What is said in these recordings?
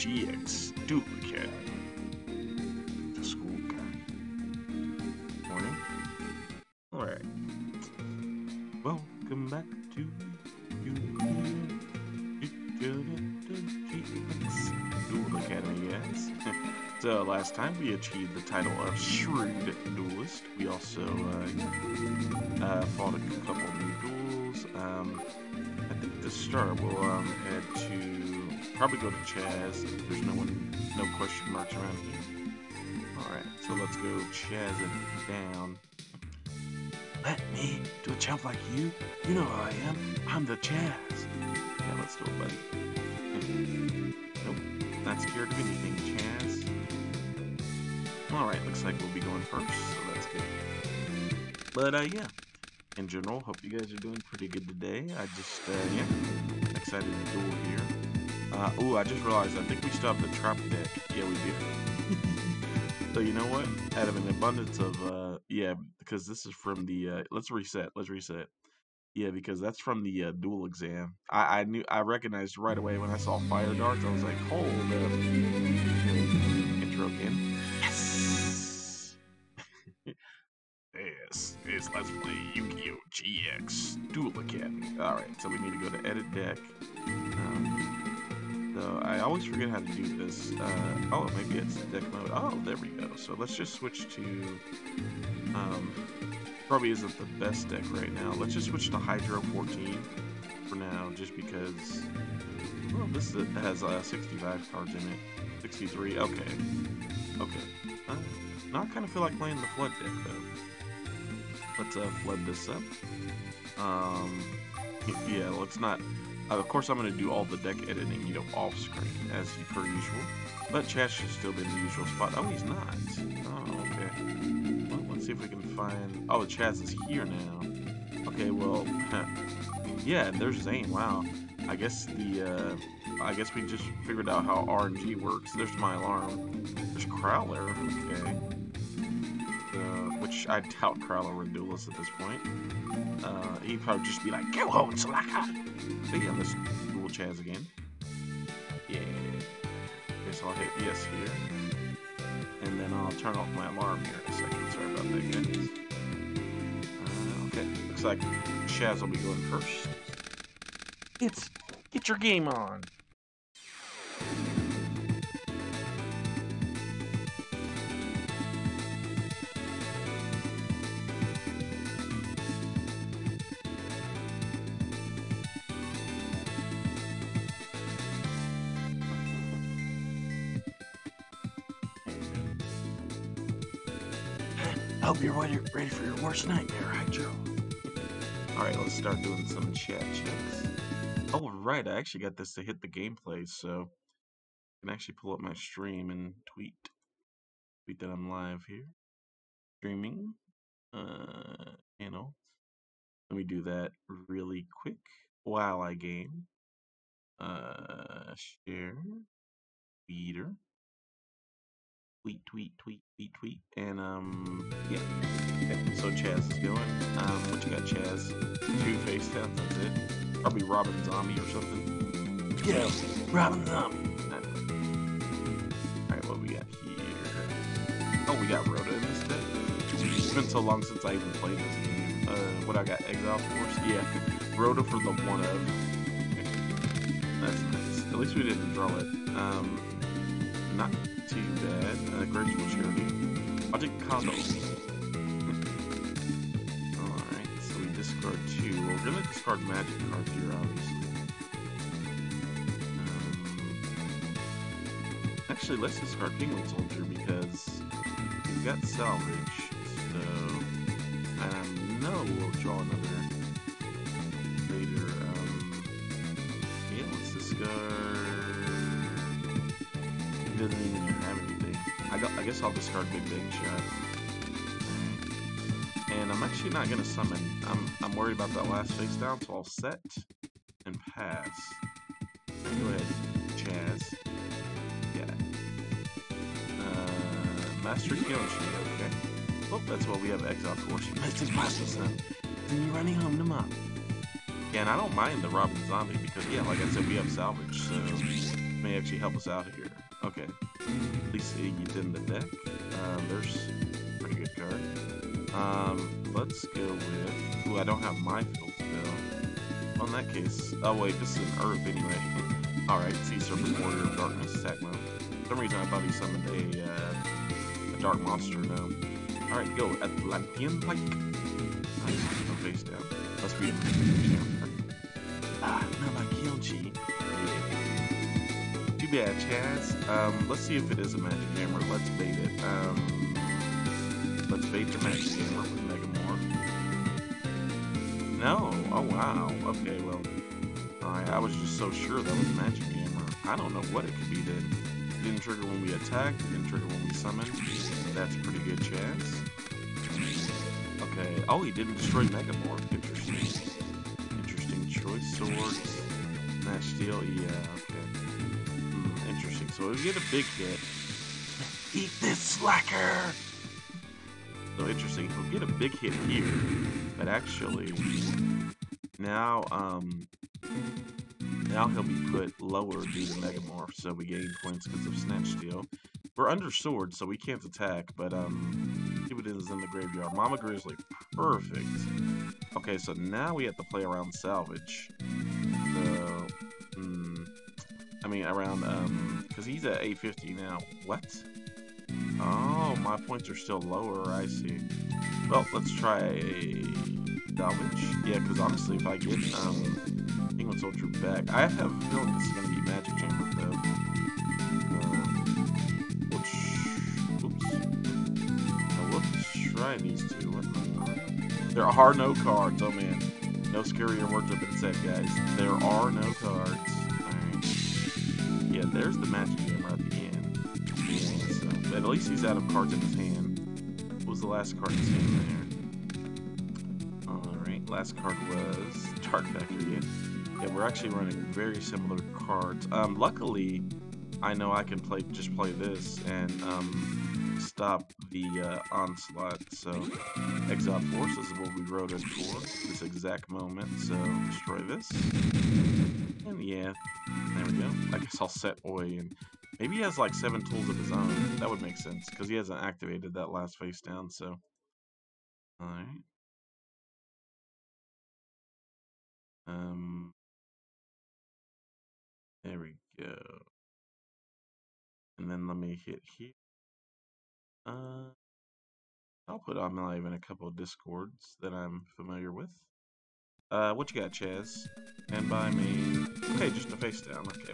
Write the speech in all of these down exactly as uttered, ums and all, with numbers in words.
G X duplicate. The school guy. Morning. Alright. Welcome back to G X Duel Academy, yes. So last time we achieved the title of Shrewd Duelist. We also uh, uh, fought a couple new duels. Um, I think to start we'll um, head to probably go to Chazz. There's no one, no question marks around here. Alright, so let's go Chazz it down. Let me do a chump like you. You know who I am. I'm the Chazz. Yeah, let's do it, buddy. Okay. Nope, not scared of anything, Chazz. Alright, looks like we'll be going first, so that's good. But, uh, yeah. In general, hope you guys are doing pretty good today. I just, uh, yeah, excited to duel here. Uh, oh, I just realized, I think we stopped the trap deck. Yeah, we do. So, you know what? Out of an abundance of, uh, yeah, because this is from the, uh, let's reset, let's reset. Yeah, because that's from the, uh, duel exam. I, I knew, I recognized right away when I saw fire darts, I was like, hold up. Intro again. Yes! Yes, yes, let's play Yu-Gi-Oh! G X Duel Academy. Alright, so we need to go to edit deck. Um... So I always forget how to do this. Uh, oh, maybe it's deck mode. Oh, there we go. So let's just switch to... Um, probably isn't the best deck right now. Let's just switch to Hydro fourteen for now, just because... Well, this has uh, sixty-five cards in it. sixty-three, okay. Okay. Uh, now I kind of feel like playing the Flood deck, though. Let's uh, Flood this up. Um, yeah, let's not... Uh, of course, I'm going to do all the deck editing, you know, off-screen, as per usual. But Chazz should still be in the usual spot. Oh, he's not. Oh, okay. Well, let's see if we can find... Oh, Chazz is here now. Okay, well... Yeah, and there's Zane. Wow. I guess the, uh... I guess we just figured out how R N G works. There's my alarm. There's Crowler. Okay. Uh, which I doubt Crowler would duel us at this point. Uh, he'd probably just be like, go home, Slaka! But yeah, let's duel Chazz again. Yeah. Guess I'll hit yes here. And then I'll turn off my alarm here in a second. Sorry about that, guys. Uh, okay. Looks like Chazz will be going first. It's... Get your game on! Hope you're ready for your worst nightmare, right, Joe? Alright, let's start doing some chat checks. Oh, right, I actually got this to hit the gameplay, so I can actually pull up my stream and tweet. Tweet that I'm live here. Streaming. Uh, channel. Let me do that really quick while I game. Uh, share. Tweeter. Tweet, tweet, tweet, tweet, tweet, and um, yeah. Okay, so Chazz is going. Um, what you got, Chazz? Two face downs, that's it. Probably Robin Zombie or something. Yeah, Robin Zombie. Alright, what we got here? Oh, we got Rota in this deck. It's been so long since I even played this game. Uh, what I got? Exile Force? Yeah, Rota for the one of. Okay. That's nice. At least we didn't draw it. Um, not. Too bad. Uh, grateful charity. Project Kado. Alright, so we discard two. Well, we're gonna discard magic cards here, obviously. Um, actually, let's discard Penguin Soldier because we've got Salvage, so I know we'll draw another later. Um, yeah, let's discard... It doesn't even I, got, I guess I'll discard Big Big Shot. And I'm actually not going to summon. I'm, I'm worried about that last face down, so I'll set and pass. Go ahead, Chazz. Yeah. Uh, Master Kyoshi, okay. Oh, that's what we have Exile Force. This is master, son. Then you're running home to mom. Yeah, and I don't mind the Robin Zombie because, yeah, like I said, we have Salvage, so... may actually help us out here. Okay. At least it's in the deck. Um, there's a pretty good card. Um, let's go with... Ooh, I don't have my field to go. Well, in that case... Oh, wait, this is an herb anyway. Alright, Sea Serpent Warrior of Darkness attack mode. For some reason, I thought he summoned a, uh, a dark monster now. Alright, go. Atlantean Pike. Nice. No face down. Must be a face down. Ah, Namakiyoji. Too bad, Chazz. Um, let's see if it is a Magic Jammer. Let's bait it. Um, let's bait the Magic Jammer with Megamorph. No. Oh, wow. Okay, well. Alright, I was just so sure that was a Magic Jammer. I don't know what it could be then. Didn't trigger when we attacked, didn't trigger when we summoned. That's a pretty good chance. Okay. Oh, he didn't destroy Megamorph. Interesting. Interesting choice. Swords. Snatch Steel. Yeah, okay. Hmm, interesting. So we get a big hit. Eat this slacker! So interesting. He'll get a big hit here. But actually, now, um... now he'll be put lower due to Megamorph, so we gain points because of Snatch Steel. We're under sword, so we can't attack, but, um, see what it is in the graveyard. Mama Grizzly. Perfect. Okay, so now we have to play around Salvage. So, mm, I mean, around, um, because he's at eight fifty now. What? Oh, my points are still lower, I see. Well, let's try Salvage. Yeah, because honestly, if I get, um... Penguin Soldier back. I have a feeling this is going to be Magic Jammer, though. Uh, we'll oops. Now let's try these two. What the there are no cards. Oh, man. No scarier words have been said, guys. There are no cards. All right. Yeah, there's the Magic Jammer at the end. Yeah, so, but at least he's out of cards in his hand. What was the last card in his hand there? Alright, last card was Dark Factory, yeah. Yeah, we're actually running very similar cards. Um, luckily, I know I can play just play this and um, stop the uh, onslaught. So, Exile Force, this is what we wrote it for, this exact moment. So, destroy this. And yeah, there we go. I guess I'll set Oi in. Maybe he has like seven tools of his own. That would make sense, because he hasn't activated that last face down, so. Alright. Um... There we go. And then let me hit here. Uh, I'll put on live in a couple of Discords that I'm familiar with. Uh, what you got, Chazz? And by me. Okay, just a face down. Okay.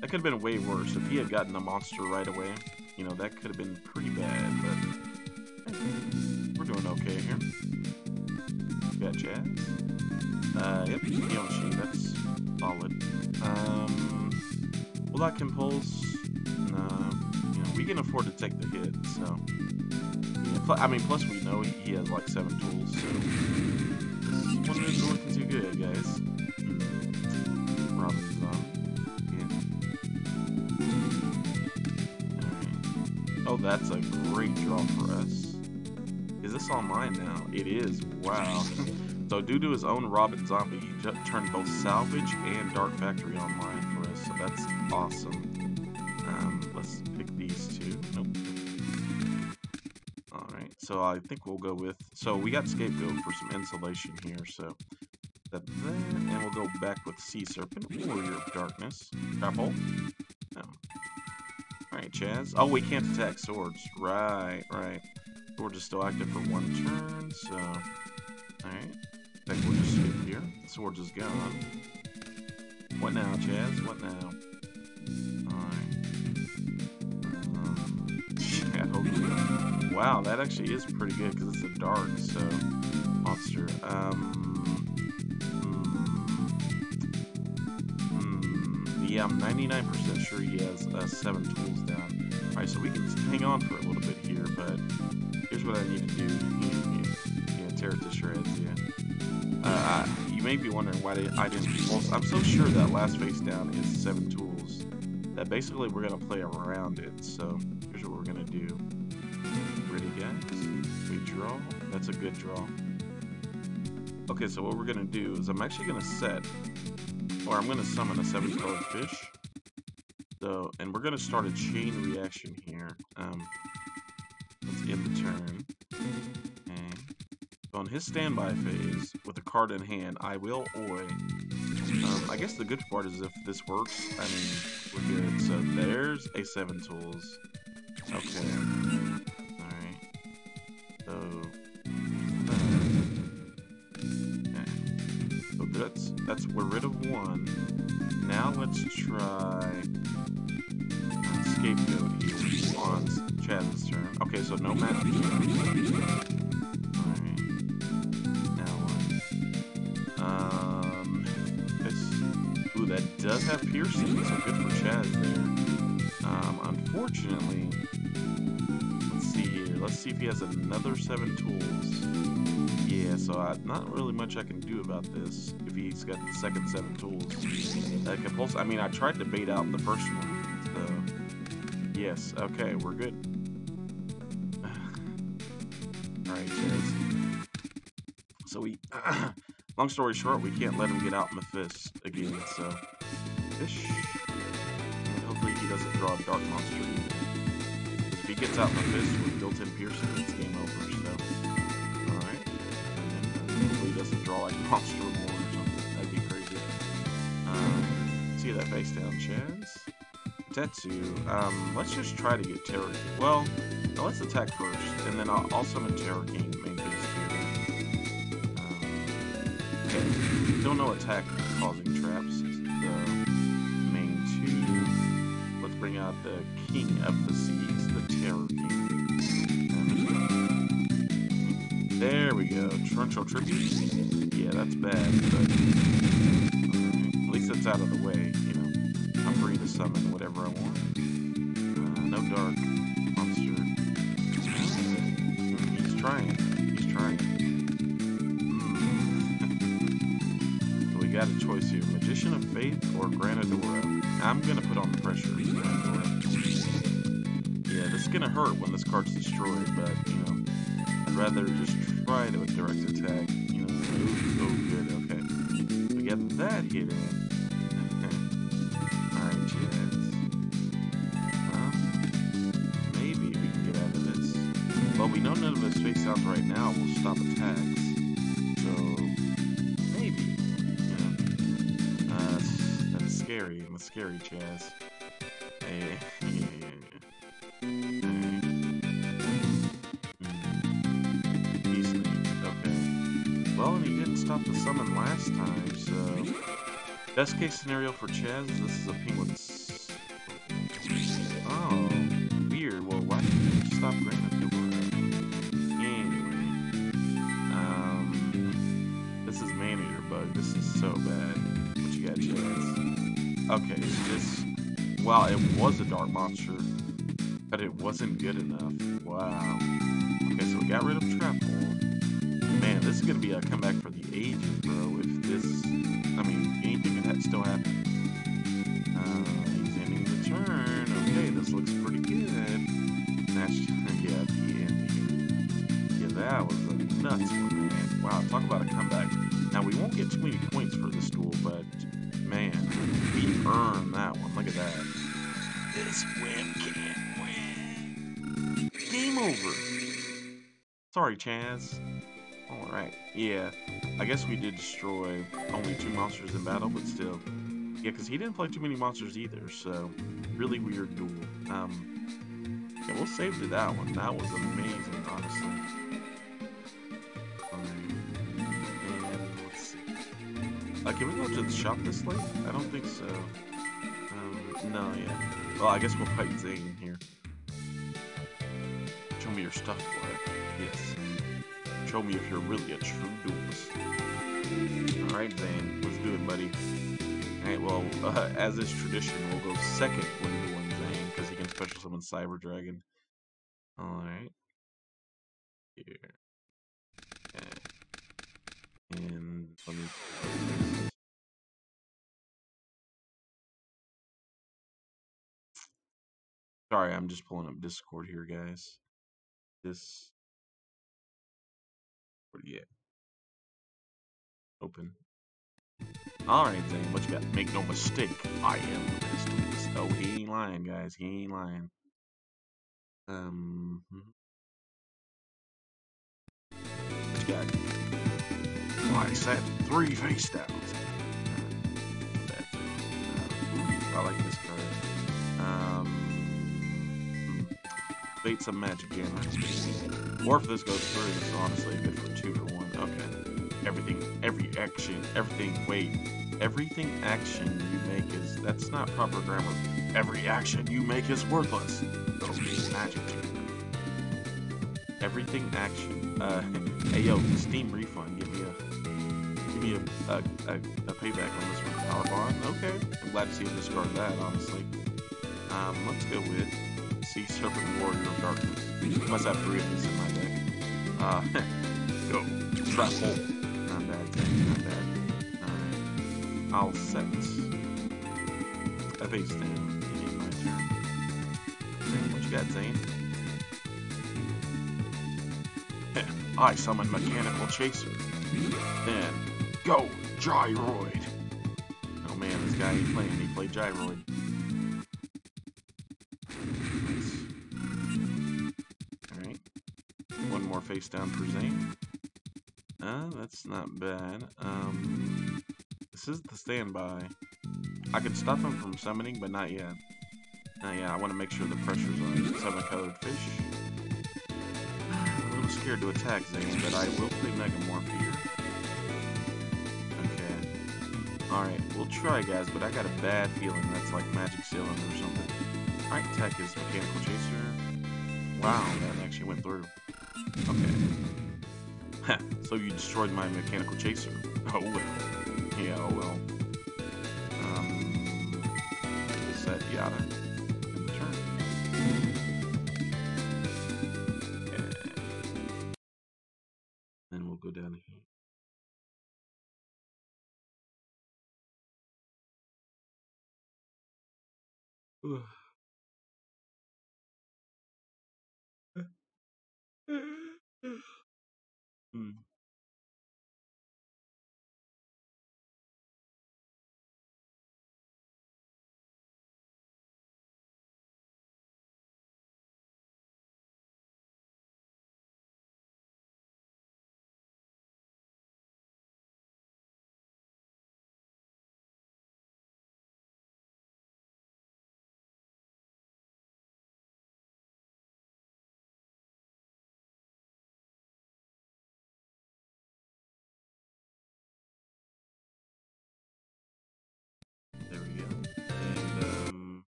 That could have been way worse. If he had gotten a monster right away, you know, that could have been pretty bad, but we're doing okay here. You got Chazz? Uh, yep, Yoshi, that's solid. Um... Will I compulse? No. You know, we can afford to take the hit, so... Yeah, I mean, plus we know he has, like, seven tools, so... This one isn't working too good, guys. Robin Zombie. Yeah. Alright. Oh, that's a great draw for us. Is this online now? It is. Wow. So, due to his own Robin Zombie, he turned both Salvage and Dark Factory online. So that's awesome. Um, let's pick these two. Nope. Alright, so I think we'll go with... So we got Scapegoat for some insulation here, so... That, and we'll go back with Sea Serpent, Warrior of Darkness. Trap Hole? No. Alright, Chazz. Oh, we can't attack Swords. Right, right. Swords is still active for one turn, so... Alright. I think we'll just skip here. Swords is gone. What now, Chazz? What now? Alright. Um, yeah, hopefully. Wow, that actually is pretty good because it's a dark, so. Monster. Um. Mm, yeah, I'm ninety-nine percent sure he has uh, seven tools down. Alright, so we can hang on for a little bit here, but here's what I need to do. Yeah, tear it to shreds, yeah. Uh, I. You may be wondering why they, I didn't compulse. I'm so sure that last face down is seven tools that basically we're going to play around it. So here's what we're going to do. Ready, guys? We draw. That's a good draw. Okay, so what we're going to do is I'm actually going to set, or I'm going to summon a seven-colored fish. So, and we're going to start a chain reaction here. Um, let's end the turn. Okay. So on his standby phase, with a card in hand, I will Oi. Um, I guess the good part is if this works, I mean, we're good. So there's a Seven Tools. Okay. Alright. So. Okay. So that's, that's, we're rid of one. Now let's try Scapegoat here on Chazz's turn. Okay, so no magic. Alright. Now what? Um, this, ooh, that does have piercing, so good for Chazz there. Um, unfortunately, let's see here. Let's see if he has another Seven Tools. Yeah, so I, not really much I can do about this if he's got the second Seven Tools. That compulse, I mean, I tried to bait out the first one. Yes, okay, we're good. Alright, guys. So we, long story short, we can't let him get out in the fist again, so. Fish. And hopefully he doesn't draw a dark monster. If he gets out in the fist with built-in piercing, it's game over, so. Alright. And then hopefully he doesn't draw like monster war or something. That'd be crazy. Um, see that face down, Chazz? Tetsu, um, let's just try to get Terror King. Well, no, let's attack first, and then I'll, I'll summon Terror King, maybe it's too. Um, okay, still no attack causing traps, the main two. Let's bring out the King of the Seas, the Terror King. There we go, torrential tribute. Yeah, that's bad, but um, at least it's out of the way. I'm free to summon whatever I want. Uh, no dark monster. He's trying. He's trying. So we got a choice here: Magician of Faith or Granadora. I'm gonna put on the pressure. Yeah, this is gonna hurt when this card's destroyed, but you know, I'd rather just try to a direct attack. You know, oh, oh good, okay. We got that hit in. We know none of his face outs right now will stop attacks, so maybe. Yeah. Uh, that's, that's scary. That's scary, Chazz. Hey, yeah, yeah, yeah. Right. Mm. He's okay. Well, and he didn't stop the summon last time, so best case scenario for Chazz. This is a penguin. Oh, weird. Well, why did he stop Granite? This is so bad. What you got, Chazz? Okay, it's just... Wow, it was a dark monster, but it wasn't good enough. Wow. Okay, so we got rid of Trap Hole. Man, this is going to be a comeback for the ages, bro. If this... I mean, anything can still happen. Uh, he's ending the turn. Okay, this looks pretty good. That's... Yeah, the ending. Yeah, that was a nuts one, man. Wow, talk about a comeback. Now, we won't get too many points for this duel, but, man, we earned that one. Look at that. This wimp can't win. Game over. Sorry, Chazz. Alright, yeah. I guess we did destroy only two monsters in battle, but still. Yeah, because he didn't play too many monsters either, so really weird duel. Um, yeah, we'll save to that one. That was amazing, honestly. Uh, can we go to the shop this late? I don't think so. Um, no, yeah. Well, I guess we'll fight Zane here. Show me your stuff, boy. Yes. Show me if you're really a true duelist. Alright, Zane. Let's do it, buddy. Alright, well, uh, as is tradition, we'll go second when we win Zane, because he can special summon Cyber Dragon. Alright. Here. Okay. And let me... Sorry, I'm just pulling up Discord here, guys. This... Where you at? Open. Alright, then, what you got? Make no mistake, I am the best. Oh, he ain't lying, guys. He ain't lying. Um, what you got? Nice. That three face downs. I like this card. Um, Fate's a Magic Jammer. Morph this goes through. It's honestly good for two to one. Okay. Everything, every action, everything. Wait, everything action you make is that's not proper grammar. Every action you make is worthless. Go Magic Jammer. Everything action. Uh, hey yo, Steam refund. Give me a, give me a, a, a, a payback on this one. Power Bond, okay. I'm glad to see him discard that, honestly. Um, let's go with Sea Serpent Warrior of Darkness. I must have three of these in my deck. Uh, go. Trap Hole. Not bad, not bad. Alright. I'll set this. That base down. It ain't my turn. What you got, Zane? I summon Mechanical Chaser. Then, go! Gyroid! Man, this guy ain't playing. He played Gyroid. Nice. Alright. One more face down for Zane. Uh, that's not bad. Um, this is the standby. I could stop him from summoning, but not yet. Not yet. I want to make sure the pressure's on. Summon colored fish. I'm a little scared to attack Zane, but I will play Megamorph here. Alright, we'll try, guys, but I got a bad feeling that's like Magic Cylinder or something. Alright, tech is Mechanical Chaser. Wow, that actually went through. Okay. So you destroyed my Mechanical Chaser. Oh, well. Yeah, oh, well. Um, we'll set Yada. And turn. And then we'll go down here. Hmm.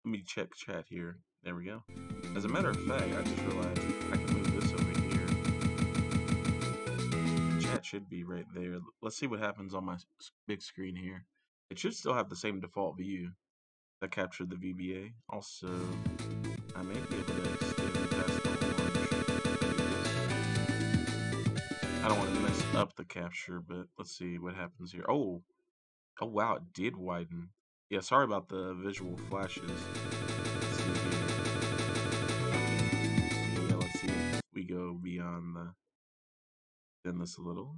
Let me check chat here. There we go. As a matter of fact, I just realized I can move this over here. Chat should be right there. Let's see what happens on my big screen here. It should still have the same default view that captured the V B A. Also, I may be able to stay past the launch. I don't want to mess up the capture, but let's see what happens here. Oh, oh wow, it did widen. Yeah, sorry about the visual flashes. Let's see here. Yeah, let's see if we go beyond the... Thin this a little.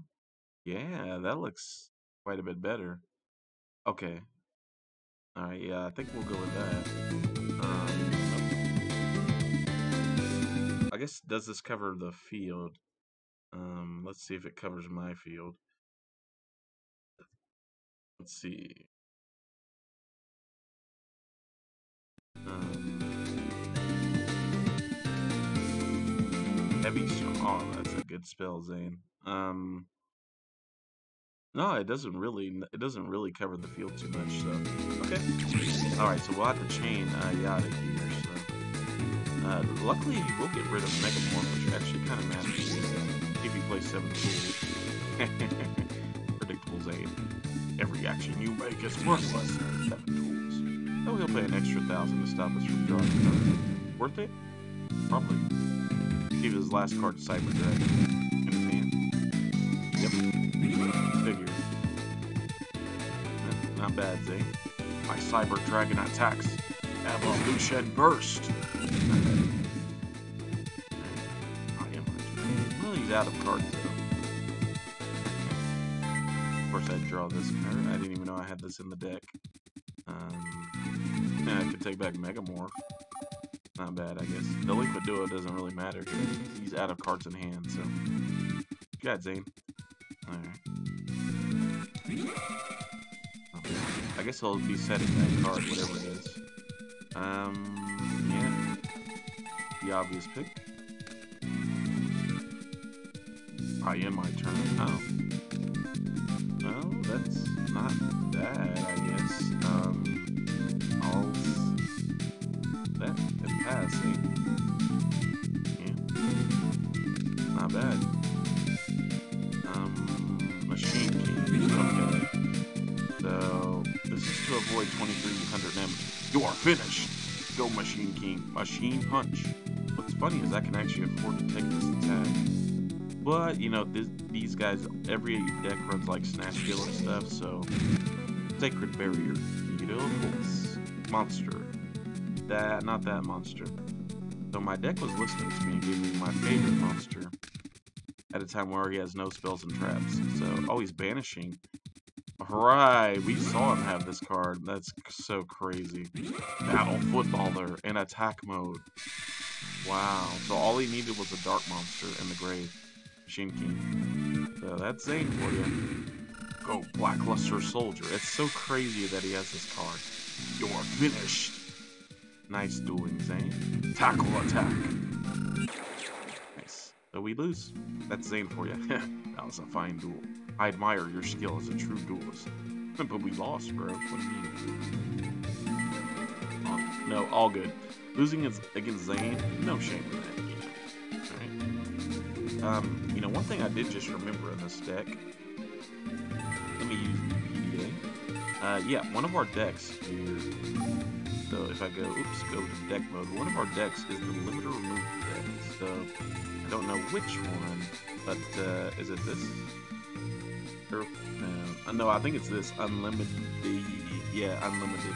Yeah, that looks quite a bit better. Okay. Alright, yeah, I think we'll go with that. Um, I guess, does this cover the field? Um, let's see if it covers my field. Let's see. Um, heavy strong. Oh, that's a good spell, Zane. Um, no, it doesn't really. It doesn't really cover the field too much. So, okay. All right. So we'll have to chain uh, Yada here. So, uh, luckily we'll get rid of Megamorph, which actually kind of matters if you play Seven Tools. Predictable Zane. Every action you make is worthless. Seven Tools. Oh, he'll pay an extra thousand to stop us from drawing another. Worth it? Probably. Give his last card to Cyber Dragon in his hand. Yep. Figure. Not, not bad, Zane. My Cyber Dragon attacks. Evolution Burst! I am returning. Well, he's out of cards, though. Of course, I'd draw this card. I didn't even know I had this in the deck. Um... I could take back Megamorph. Not bad, I guess. The Liquid Duo doesn't really matter here. He's out of cards in hand, so. God, Zane. Alright. Okay. I guess he'll be setting that card, whatever it is. Um, yeah. The obvious pick. I end my turn. Oh. Well, that's not bad, I guess. Um, I'll... That can pass, eh? Yeah. Not bad. Um, Machine King. Okay. So, this is to avoid twenty-three hundred damage. You are finished! Go, Machine King. Machine Punch. What's funny is I can actually afford to take this attack. But, you know, this, these guys, every deck runs like Snatch Steel and stuff, so... Sacred Barrier. Needle Pulse. Monster. That, not that monster. So my deck was listening to me and gave me my favorite monster. At a time where he has no spells and traps. So, oh, he's banishing. Alright, we saw him have this card. That's so crazy. Battle Footballer in attack mode. Wow. So all he needed was a dark monster in the grave. Shinking. So that's Zane for you. Go, Blackluster Soldier. It's so crazy that he has this card. You're finished. Nice dueling, Zane. Tackle attack. Nice. So we lose. That's Zane for you. That was a fine duel. I admire your skill as a true duelist. But we lost, bro. What do you mean? Oh, no, all good. Losing is against Zane, no shame in that. Um, you know, one thing I did just remember in this deck, let me use the P D A, uh, yeah, one of our decks here, so if I go, oops, go to deck mode, one of our decks is the Limiter Removal deck, so I don't know which one, but, uh, is it this? Or, uh, no, I think it's this, Unlimited, yeah, Unlimited,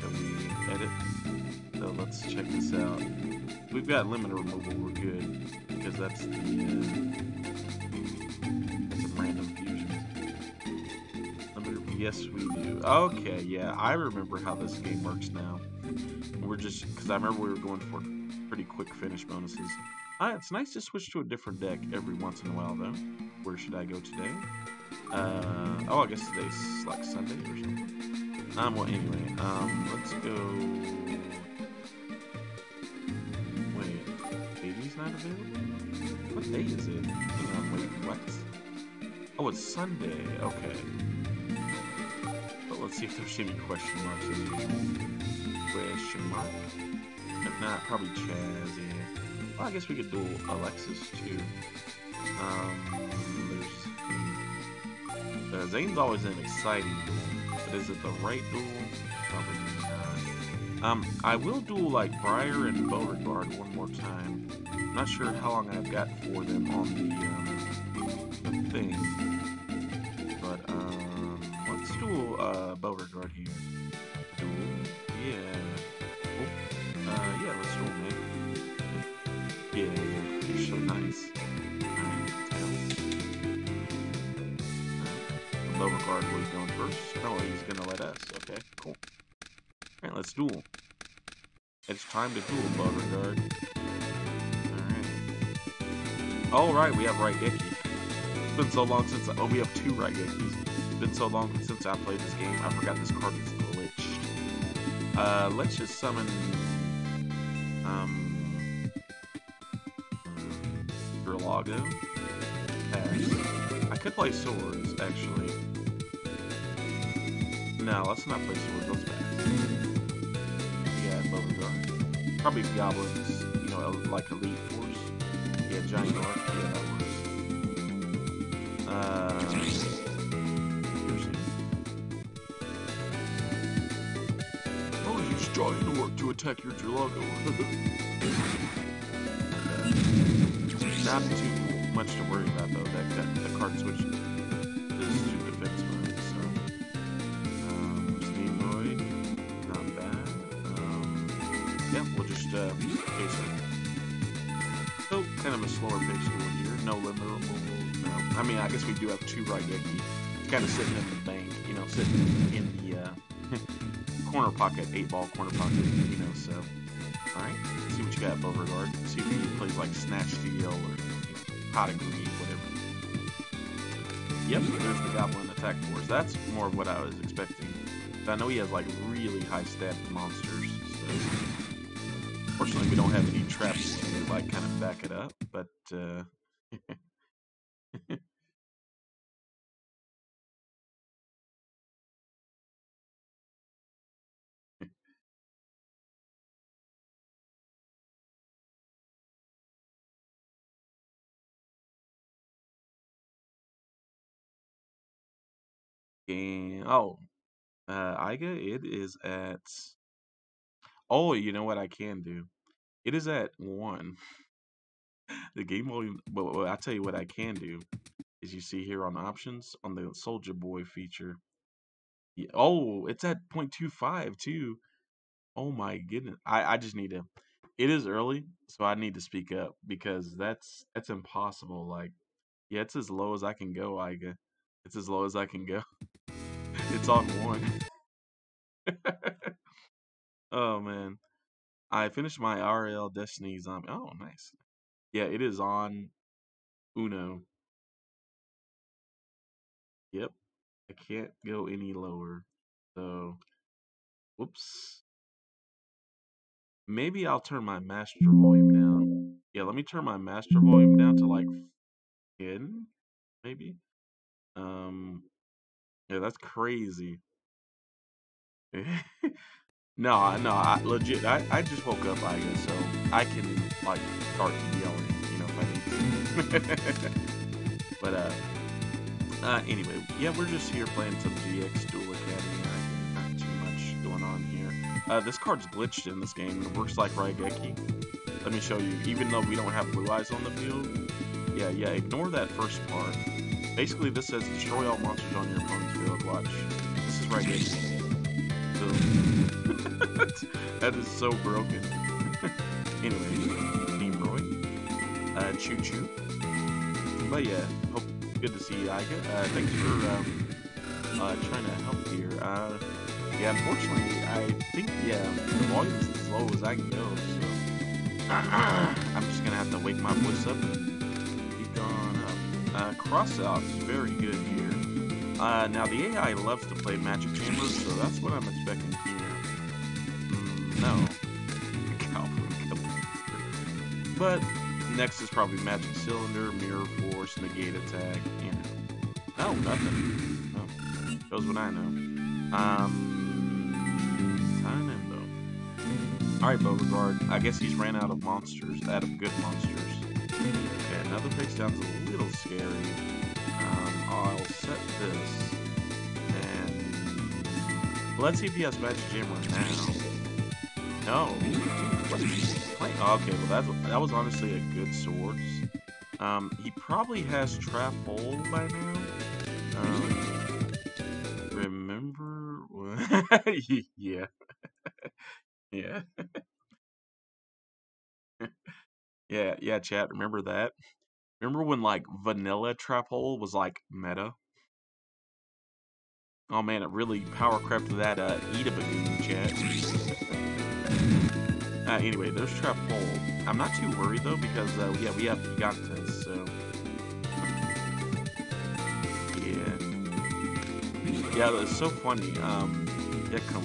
so we edit, so let's check this out, we've got Limiter Removal, we're good. Because that's the, uh, that's a random fusion. Yes, we do. Okay, yeah, I remember how this game works now. We're just, because I remember we were going for pretty quick finish bonuses. Ah, it's nice to switch to a different deck every once in a while, though. Where should I go today? Uh, oh, I guess today's like Sunday or something. Um, well, anyway, um, let's go... Not available? What day is it? Hang on, wait, what? Oh, it's Sunday, okay. But let's see if there's any question marks in here. Question mark? If not, probably Chazz, yeah. Well, I guess we could duel Alexis, too. Um, there's... Uh, Zane's always an exciting duel, but is it the right duel? Probably not. Um, I will duel, like, Briar and Beauregard one more time. Not sure how long I've got for them on the, um, the thing, but um, let's duel uh, Beauregard here. Duel, yeah. Oh, uh, yeah, let's duel him. Yeah, yeah, you're so nice. Alright, Beauregard was going first. No, he's gonna let us. Okay, cool. Alright, let's duel. It's time to duel Beauregard. All right, we have Raigeki. It's been so long since I, oh, we have two Raigekis. It's been so long since I played this game. I forgot this card is glitched. Uh, let's just summon um Gerlago. Pass. I could play swords actually. No, let's not play swords. Let's pass. Yeah, Beauregard. Probably goblins. You know, like elite force. Yeah, giant orc. Yeah, that works. Uh, oh, you use giant orc to attack your Gerlago. uh, not too much to worry about though. That, that the card switch is stupid fix mode. So, um, Steamroid, not bad. Um, yeah, we'll just uh, case it. So, kind of a slower pace over here. No limit removal. No. I mean, I guess we do have two Raigeki. It's kind of sitting in the bank, you know, sitting in the uh, corner pocket, eight ball corner pocket, you know, so. Alright, let's see what you got, Beauregard. See if he plays like Snatch Steel or Pot of Greed, whatever. Yep, there's the Goblin Attack Force. That's more of what I was expecting. I know he has like really high stat monsters, so. Fortunately, we don't have any traps to like kind of back it up, but uh and, oh, uh Iga, it is at Oh, you know what I can do? It is at one. The game volume. But well, I tell you what I can do is you see here on options on the Soldier Boy feature. Yeah, oh, it's at zero point two five too. Oh my goodness! I I just need to. It is early, so I need to speak up because that's that's impossible. Like, yeah, it's as low as I can go, Iga. It's as low as I can go. It's on one. Oh man, I finished my R L Destiny Zombie. Oh, nice. Yeah, it is on Uno. Yep, I can't go any lower. So, whoops. Maybe I'll turn my master volume down. Yeah, let me turn my master volume down to like ten, maybe. Um, yeah, that's crazy. No, no, I, legit, I, I just woke up, I guess, so I can, like, start yelling, you know, if I need to. But, uh, uh, anyway, yeah, we're just here playing some G X Duel Academy. Not too much going on here. Uh, this card's glitched in this game, and it works like Raigeki. Let me show you, even though we don't have blue eyes on the field, yeah, yeah, ignore that first part. Basically, this says destroy all monsters on your opponent's field. Watch. This is Raigeki. That is so broken. Anyway, Team uh, Choo Choo. But yeah, hope, good to see you, Iga. Uh, thanks for um, uh, trying to help here. Uh, yeah, unfortunately, I think, yeah, the volume is as low as I can go, so. Uh-uh, I'm just gonna have to wake my voice up and keep going up. Uh, Crossout is very good here. Uh, now, the A I loves to play Magic Jammer, so that's what I'm expecting here. No. But next is probably Magic Cylinder, Mirror Force, Negate Attack, you know. Oh, nothing. Oh, shows what I know. Um, time in, though. Alright, Beauregard. I guess he's ran out of monsters, out of good monsters. Okay, another face down's a little scary. Um, I'll set this, and let's see if he has Magic Jammer now. No. What is he playing? Oh, okay, well, that's, that was honestly a good Swords. Um, he probably has Trap Hole by now. Um, remember? Yeah. Yeah. Yeah, yeah, chat, remember that? Remember when, like, vanilla Trap Hole was, like, meta? Oh, man, it really power-crept that, uh, eat-a-bagoon chat. Uh, anyway, there's Trap Hole. I'm not too worried, though, because, uh, yeah, we have Giganta, so... Yeah. Yeah, that's so funny. Um, yeah, come...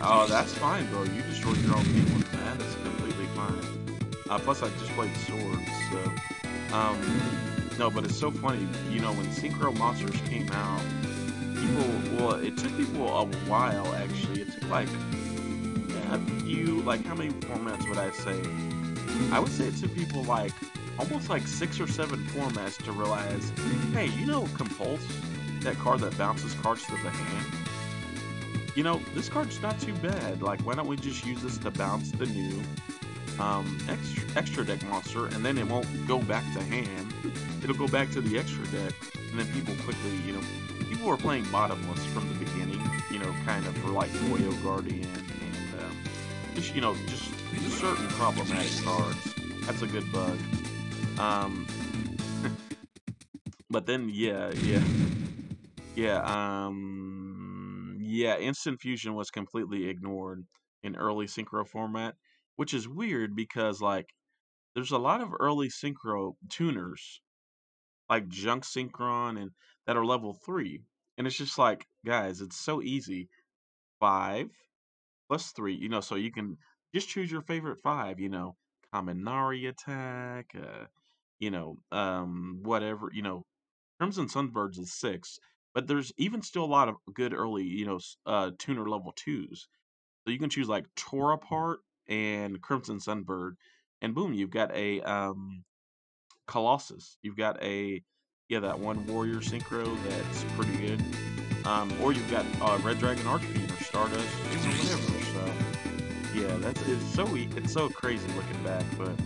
Oh, that's fine, bro. You destroyed your own game with that. That's completely fine. Uh, plus, I just played Swords, so... Um, no, but it's so funny, you know, when Synchro Monsters came out, people, well, it took people a while, actually. It took, like, a few, like, how many formats would I say? I would say it took people, like, almost, like, six or seven formats to realize, hey, you know Compulse, that card that bounces cards to the hand? You know, this card's not too bad. Like, why don't we just use this to bounce the new... Um, extra, extra deck monster, and then it won't go back to hand. It'll go back to the extra deck, and then people quickly, you know, people were playing bottomless from the beginning, you know, kind of for like Royal Guardian and um, just, you know, just certain problematic cards. That's a good bug. Um, but then, yeah, yeah, yeah. Um, Yeah, Instant Fusion was completely ignored in early Synchro format, which is weird because, like, there's a lot of early Synchro tuners, like Junk Synchron, and that are level three. And it's just like, guys, it's so easy. Five plus three, you know, so you can just choose your favorite five, you know, Kaminari Attack, uh, you know, um, whatever, you know, Crimson Sunbirds is six. But there's even still a lot of good early, you know, uh, tuner level twos. So you can choose like Tore Apart and Crimson Sunbird, and boom, you've got a um, Colossus. You've got a, yeah, that one Warrior Synchro that's pretty good. Um, or you've got uh, Red Dragon Archfiend or Stardust or whatever. So yeah, that's it's so it's so crazy looking back. But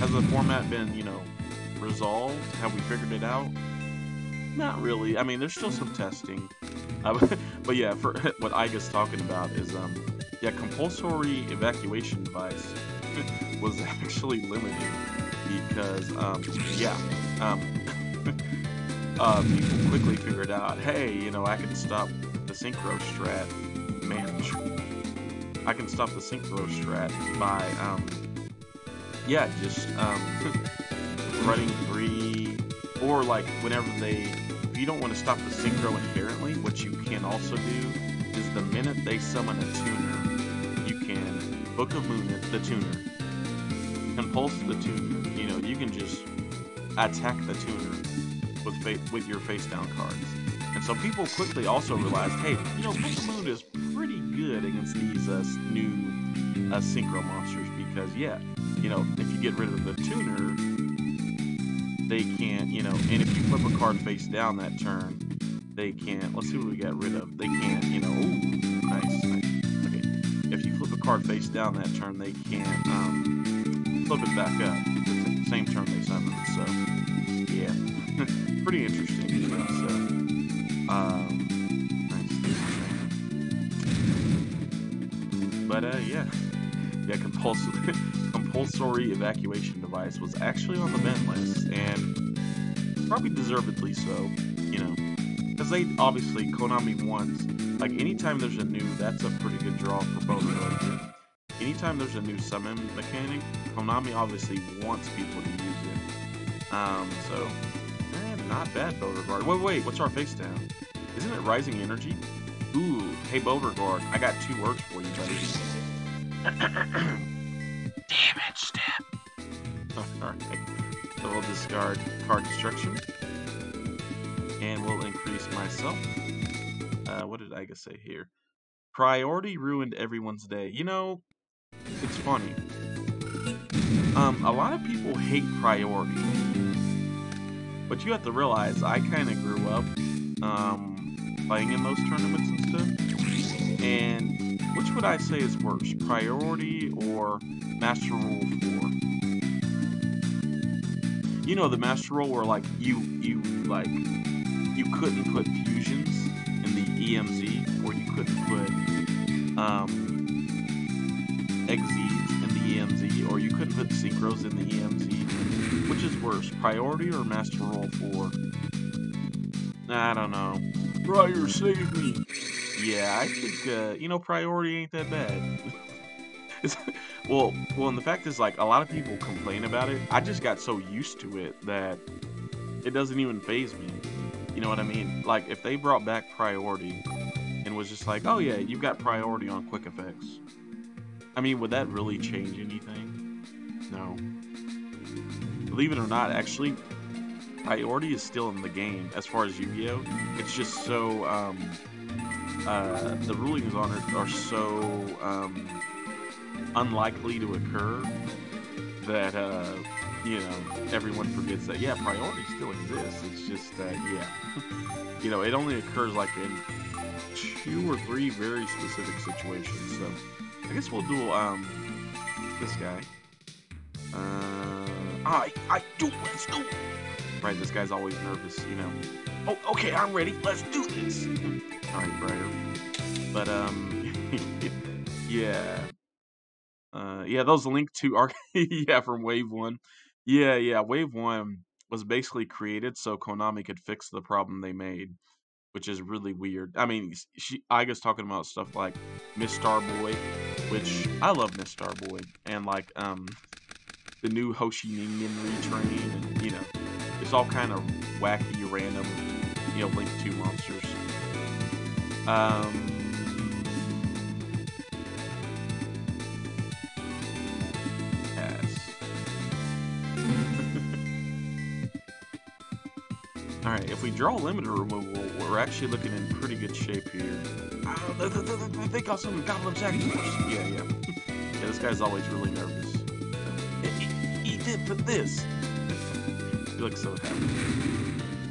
has the format been, you know, resolved? Have we figured it out? Not really. I mean, there's still some testing, uh, but yeah, for what Iga's talking about is, um, yeah, compulsory evacuation device was actually limited because, um, yeah, um, uh, people quickly figured out, hey, you know, I can stop the synchro strat, man, I can stop the synchro strat by, um, yeah, just um, running three. Or, like, whenever they, if you don't want to stop the synchro inherently, what you can also do is the minute they summon a tuner, you can book a moon at the tuner, compulse the tuner, you know, you can just attack the tuner with, with your face down cards. And so people quickly also realize, hey, you know, book a moon is pretty good against these uh, new uh, synchro monsters because, yeah, you know, if you get rid of the tuner, they can't, you know, and if you flip a card face down that turn, they can't, let's see what we got rid of, they can't, you know, ooh, nice, nice, okay, if you flip a card face down that turn, they can't, um, flip it back up, the same turn they summon, so, yeah, pretty interesting, you know, so, um, nice, but, uh, yeah, yeah, compulsory, compulsory evacuation device was actually on the ban list, and probably deservedly so, you know, because they obviously, Konami wants, like, anytime there's a new, that's a pretty good draw for both of them. Anytime there's a new summon mechanic, Konami obviously wants people to use it, um, so, eh, not bad, Beauregard. Wait, wait, what's our face down? Isn't it Rising Energy? Ooh, hey, Beauregard, I got two words for you, buddy. Damage step. Alright. So we'll discard card destruction. And we'll increase myself. Uh, what did Iga say here? Priority ruined everyone's day. You know, it's funny. Um, a lot of people hate priority. But you have to realize, I kind of grew up um, playing in those tournaments and stuff. And which would I say is worse, priority or master rule four? You know, the master rule where like you you like you couldn't put fusions in the E M Z, or you couldn't put um, exeeds in the E M Z, or you couldn't put synchros in the E M Z. Which is worse, priority or master rule four? I don't know. Briar, save me. Yeah, I think, uh, you know, priority ain't that bad. it's, well, well, and the fact is, like, a lot of people complain about it. I just got so used to it that it doesn't even faze me. You know what I mean? Like, if they brought back priority and was just like, oh, yeah, you've got priority on quick effects. I mean, would that really change anything? No. Believe it or not, actually, priority is still in the game as far as Yu-Gi-Oh! It's just so, um... Uh, the rulings on it are so um, unlikely to occur that, uh, you know, everyone forgets that, yeah, priority still exists. It's just that, uh, yeah, you know, it only occurs like in two or three very specific situations. So I guess we'll do um, this guy. Uh, I, I do, let's go. Right, this guy's always nervous, you know. Oh, okay, I'm ready. Let's do this. All right, Briar. But um, yeah, uh, yeah. Those link to arc, yeah, from Wave One. Yeah, yeah. Wave One was basically created so Konami could fix the problem they made, which is really weird. I mean, she, Aiga's talking about stuff like Miss Starboy, which I love Miss Starboy, and like um, the new Hoshi Ningen retrain, and you know, it's all kind of wacky, random, you know, Link two monsters. Um, Alright, if we draw Limiter Removal, we're actually looking in pretty good shape here. Oh, th th th th they got some Goblin Attack Force! Yeah, yeah. Yeah, this guy's always really nervous. He, he did put this! He looks so happy.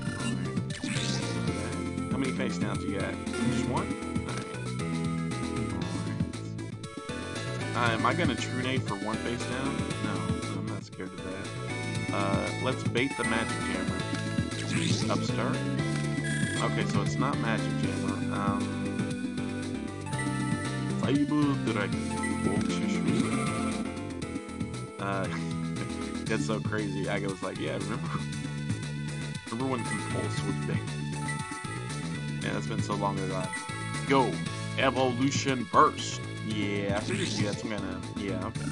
Right. How many face downs you got? Just one? Alright. Alright. Uh, am I gonna Trunade for one face down? No, I'm not scared of that. Uh, let's bait the Magic Jammer. Upstart. Okay, so it's not Magic Jammer. Um, Cyber Dragon. Uh, that's so crazy. Aga was like, yeah, remember, remember when Compulse was big? Yeah, that's been so long ago. Go, Evolution Burst. Yeah, I figured you that's gonna. Yeah, okay.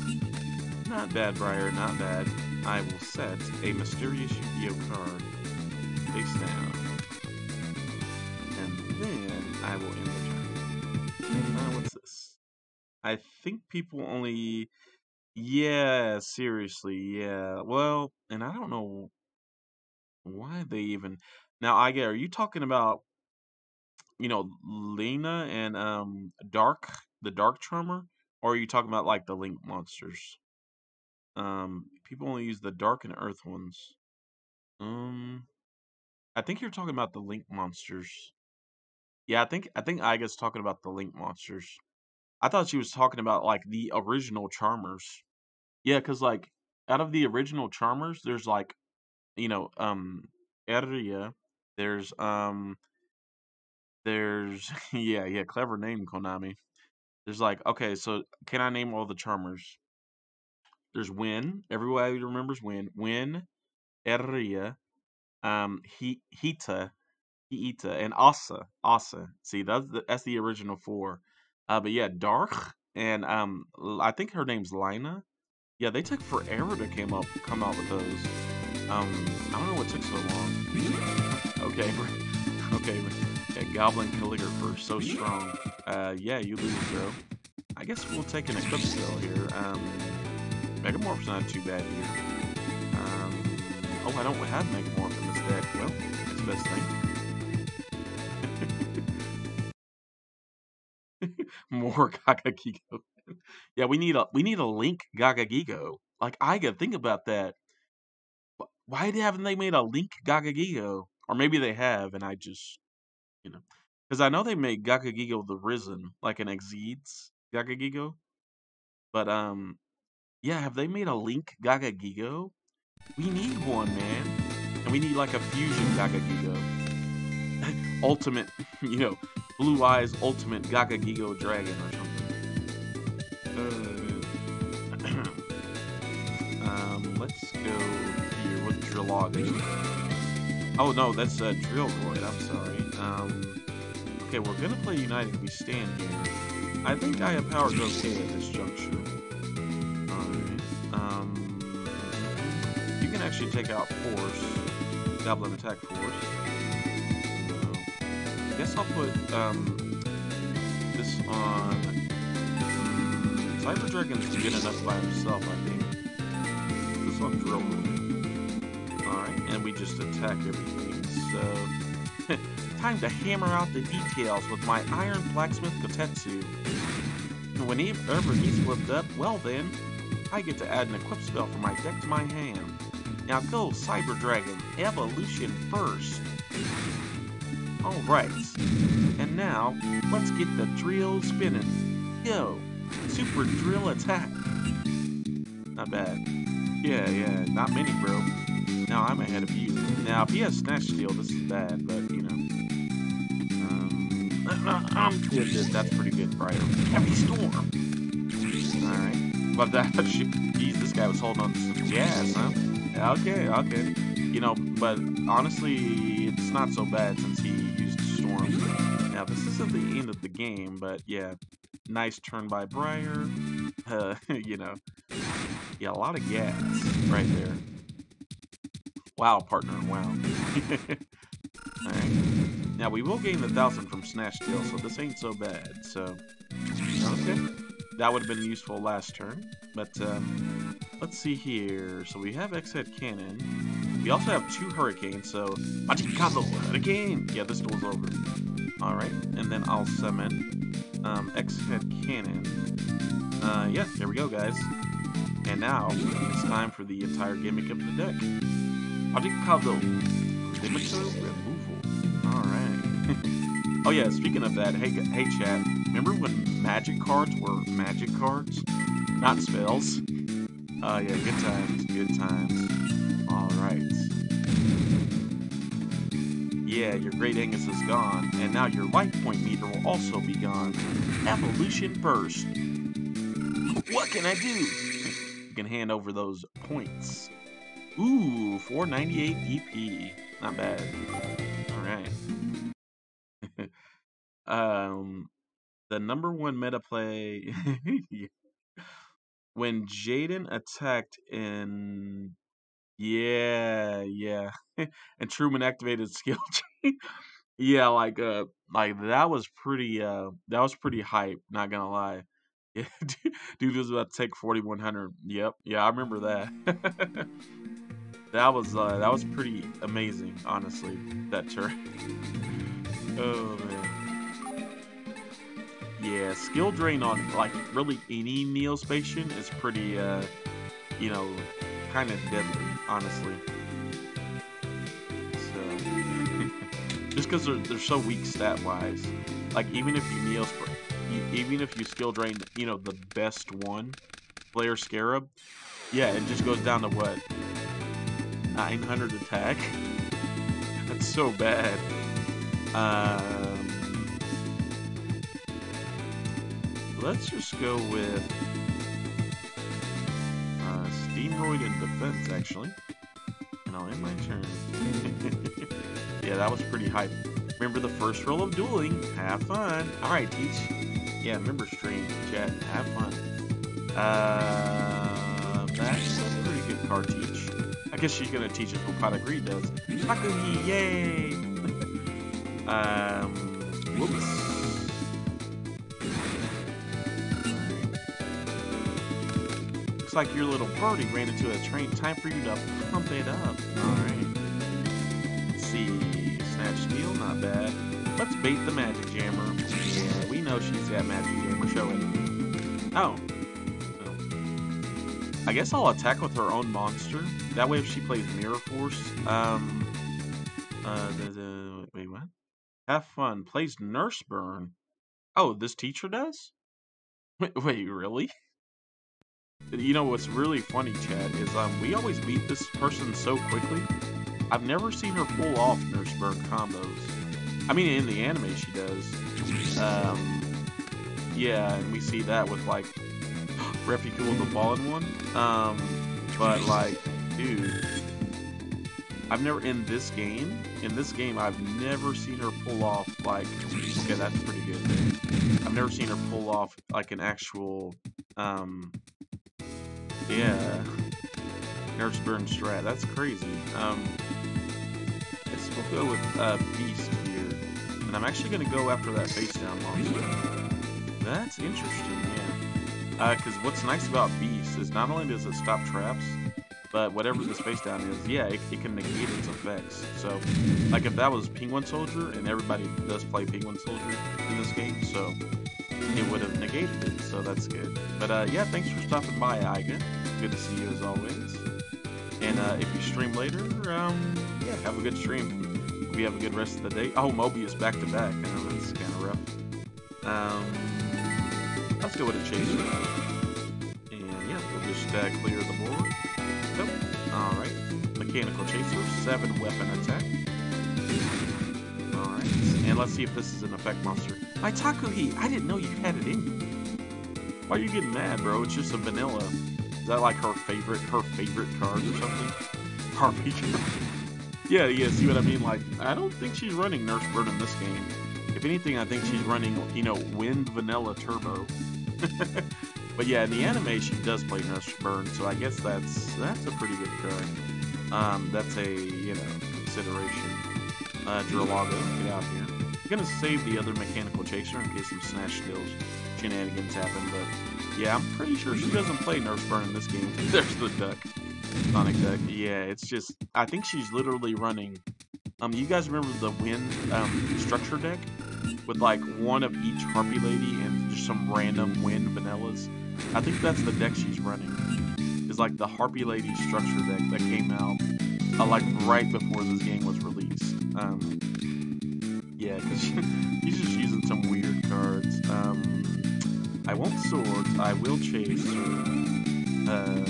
Not bad, Briar. Not bad. I will set a mysterious Yu-Gi-Oh card. Face down, and then I will end the turn. Uh, what's this? I think people only. Yeah, seriously, yeah. Well, and I don't know why they even. Now, I get. Are you talking about, you know, Lena and um Dark, the Dark Trummer, or are you talking about like the Link monsters? Um, people only use the Dark and Earth ones. Um. I think you're talking about the Link monsters. Yeah, I think I think Aiga's talking about the Link monsters. I thought she was talking about like the original Charmers. Yeah, because like out of the original Charmers, there's like, you know, um Erria. There's um there's yeah, yeah, clever name, Konami. There's like, okay, so can I name all the Charmers? There's Wyn. Everybody remembers Wyn. Wyn, Erria. Um, he, Hita, Hiita, and Asa, Asa. See, that's the, that's the original four. Uh, but yeah, Dark, and um, I think her name's Lina. Yeah, they took forever to came up, come out with those. Um, I don't know what took so long. Okay, okay, yeah, Goblin Calligrapher, so strong. Uh, yeah, you lose, bro. I guess we'll take an Eclipse spell here. Um, Megamorph's not too bad here. Um, oh, I don't have Megamorph. Deck. Well, it's the best thing. More Gagagigo. Yeah, we need a we need a Link Gagagigo. Like, Aiga, think about that. Why haven't they made a Link Gagagigo? Or maybe they have, and I just, you know, because I know they made Gagagigo the Risen, like an Exceeds Gagagigo. But um, yeah, have they made a Link Gagagigo? We need one, man. And we need like a fusion Gagagigo. Ultimate, you know, Blue Eyes Ultimate Gagagigo Dragon or something. Uh, um, let's go here with Drillaga. Oh no, that's uh, Drillroid, I'm sorry. Um, okay, we're gonna play United We Stand here. I think I have power goes okay at this juncture. Alright, um, you can actually take out Force. Goblin Attack Force. So, I guess I'll put um, this on. Cyber Dragon's good enough by himself, I think. This on Drill. Alright, and we just attack everything. So, time to hammer out the details with my Iron Blacksmith Kotetsu. When he ever he's flipped up, well then, I get to add an equip spell from my deck to my hand. Now go, Cyber Dragon, Evolution Burst. Alright, and now, let's get the drill spinning. Yo, Super Drill Attack. Not bad. Yeah, yeah, not many, bro. Now I'm ahead of you. Now, if he has Snatch Steel, this is bad, but, you know. Um, uh, I'm good, that's pretty good, Briar. Heavy Storm. Alright, but that, geez, this guy was holding on to some gas, huh? Okay, okay. You know, but honestly, it's not so bad since he used Storm form. Now, this isn't the end of the game, but yeah, nice turn by Briar. Uh, you know, yeah, a lot of gas right there. Wow, partner, wow. All right. Now, we will gain the thousand from Snatch Steel, so this ain't so bad, so... Okay. That would have been useful last turn, but um, let's see here. So we have X-Head Cannon. We also have two Hurricanes, so... Magicado Hurricane! Yeah, this duel's over. Alright, and then I'll summon um, X-Head Cannon. Uh, yeah, there we go, guys. And now, it's time for the entire gimmick of the deck. Magicado Limiter Removal. Alright. Oh yeah, speaking of that, hey, hey chat, remember when magic cards were magic cards? Not spells. Oh uh, yeah, good times, good times. Alright. Yeah, your Great Angus is gone, and now your life point meter will also be gone. Evolution Burst. What can I do? You can hand over those points. Ooh, four ninety-eight D P. Not bad. Alright. um, the number one meta play... yeah. When Jaden attacked in... Yeah, yeah. And Truman activated skill chain. yeah, like, uh, like, that was pretty, uh, that was pretty hype, not gonna lie. Yeah, dude, dude was about to take forty-one hundred. Yep, yeah, I remember that. That was uh, that was pretty amazing, honestly. That turn. Oh man. Yeah, skill drain on like really any Neospatian is pretty, uh, you know, kind of deadly, honestly. So just because they're they're so weak stat wise, like even if you Neospatian. Even if you skill drain, you know, the best one, Flare Scarab, yeah, it just goes down to what? nine hundred attack? That's so bad. Um, let's just go with uh, Steamroid and Defense, actually. And I'll end my turn. Yeah, that was pretty hype. Remember the first rule of dueling. Have fun. Alright, Teach. Yeah, remember stream, chat, have fun. Uh, that's a pretty good card teach. I guess she's gonna teach us what Product Reed does. Hakuhi, yay! um, whoops. Looks like your little birdie ran into a train. Time for you to pump it up. Alright. Let's see. Snatch Steel, not bad. Let's bait the Magic Jammer. Yeah, we know she's got Magic Jammer showing. Oh. oh. I guess I'll attack with her own monster. That way if she plays Mirror Force, um... Uh, the, the, wait, what? Have fun. Plays Nurse Burn. Oh, this teacher does? Wait, wait, really? You know, what's really funny, chat, is um, we always beat this person so quickly. I've never seen her pull off Nurse Burn combos. I mean, in the anime she does. Um, yeah, and we see that with, like, Refuel the Fallen One. Um, but, like, dude, I've never, in this game, in this game, I've never seen her pull off, like, okay, that's pretty good there. I've never seen her pull off, like, an actual, um, yeah, Nurse Burn strat. That's crazy. Um, let's go with uh, Beast. I'm actually going to go after that face down monster. That's interesting, yeah. Because uh, what's nice about Beast is not only does it stop traps, but whatever this face down is, yeah, it, it can negate its effects. So, like if that was Penguin Soldier, and everybody does play Penguin Soldier in this game, so it would have negated it, so that's good. But uh, yeah, thanks for stopping by, Iga. Good to see you as always. And uh, if you stream later, um, yeah, have a good stream. We have a good rest of the day. Oh, Mobius back to back. I know that's kind of rough. Um, let's go with a chaser. And yeah, we'll just uh, clear the board. Nope. Alright. Mechanical Chaser, seven weapon attack. Alright. And let's see if this is an effect monster. My Takuhi, I didn't know you had it in you. Why are you getting mad, bro? It's just a vanilla. Is that like her favorite, her favorite card or something? Harpy. Yeah, yeah, see what I mean? Like, I don't think she's running Nurse Bird in this game. If anything, I think she's running, you know, Wyn Vanilla Turbo. But yeah, in the anime, she does play Nurse Burn, so I guess that's that's a pretty good card. Um, that's a, you know, consideration. Uh, Drilago, get out here. I'm going to save the other Mechanical Chaser in case some Snatch Steel's shenanigans happen, but yeah, I'm pretty sure she doesn't play Nurse Burn in this game. There's the duck. Sonic duck. Yeah, it's just, I think she's literally running, um, you guys remember the Wyn um, structure deck? With like one of each Harpy Lady and just some random Wyn Vanillas? I think that's the deck she's running. It's like the Harpy Lady structure deck that came out uh, like right before this game was released. Um, yeah, because she's just using some weird cards. Um, I won't swords, I will chase. Uh,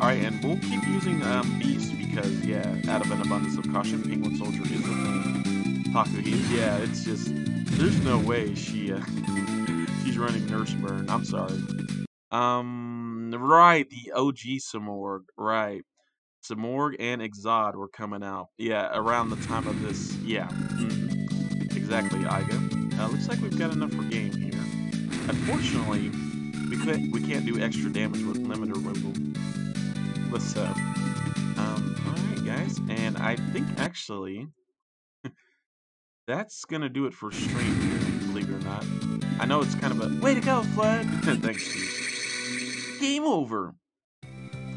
Alright, and we'll keep using um, Beast because, yeah, out of an abundance of caution, Penguin Soldier is a thing. Hakuhi, yeah, it's just, there's no way she, uh, she's running Nurse Burn, I'm sorry. Um, right, the O G Samorg, right. Samorg and Exod were coming out, yeah, around the time of this, yeah. Mm-hmm. Exactly, Iga. Uh, looks like we've got enough for game here. Unfortunately, we can't, we can't do extra damage with Limiter Removal. What's up? Um, alright guys, and I think actually... that's gonna do it for stream here, believe it or not. I know it's kind of a way to go, Flood! Thanks, Steve. Game over!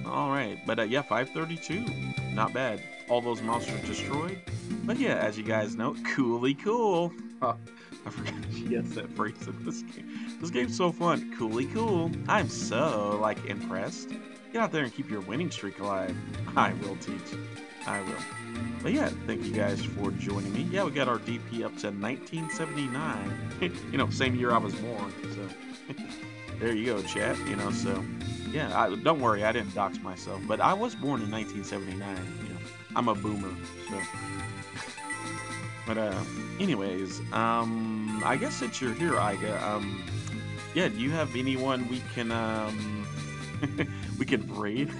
Alright, but uh, yeah, five thirty-two. Not bad. All those monsters destroyed. But yeah, as you guys know, coolly cool! Oh, I forgot she gets that phrase in this game. This game's so fun. Coolly cool. I'm so, like, impressed. Get out there and keep your winning streak alive. I will teach. I will. But yeah, thank you guys for joining me. Yeah, we got our D P up to nineteen seventy-nine. You know, same year I was born. So there you go, chat. You know, so yeah, I, don't worry, I didn't dox myself. But I was born in nineteen seventy-nine. You know, I'm a boomer. So, but uh, anyways, um, I guess since you're here, Iga, um, yeah, do you have anyone we can um, we can braid,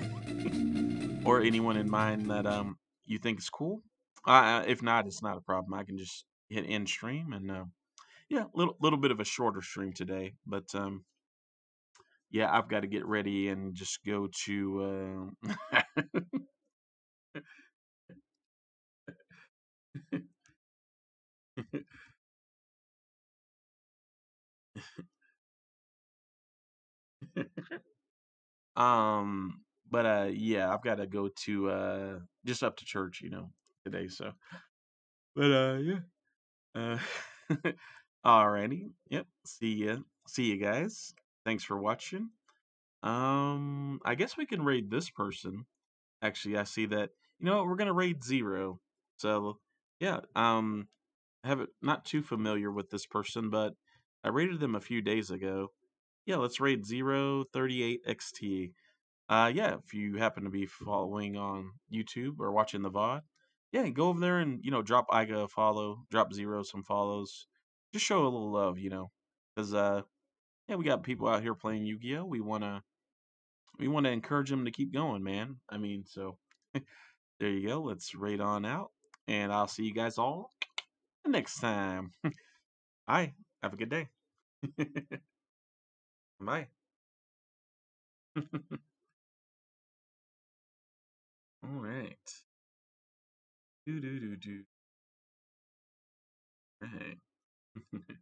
or anyone in mind that um. you think it's cool? Uh, if not, it's not a problem. I can just hit end stream and uh, yeah, little little bit of a shorter stream today. But um, yeah, I've got to get ready and just go to. Uh... um. But uh, yeah, I've got to go to uh, just up to church, you know, today. So, but uh, yeah. Uh, alrighty. Yep. See ya. See you guys. Thanks for watching. Um, I guess we can raid this person. Actually, I see that. You know what? We're gonna raid Zero. So yeah. Um, I haven't not too familiar with this person, but I raided them a few days ago. Yeah, let's raid Zero thirty-eight X T. Uh, yeah, if you happen to be following on YouTube or watching the V O D, yeah, go over there and, you know, drop Iga a follow, drop Zero some follows. Just show a little love, you know, because, uh, yeah, we got people out here playing Yu-Gi-Oh! We want to, we want to encourage them to keep going, man. I mean, so, there you go. Let's raid on out, and I'll see you guys all next time. Hi, have a good day. Bye. All right. Do do do do. All right.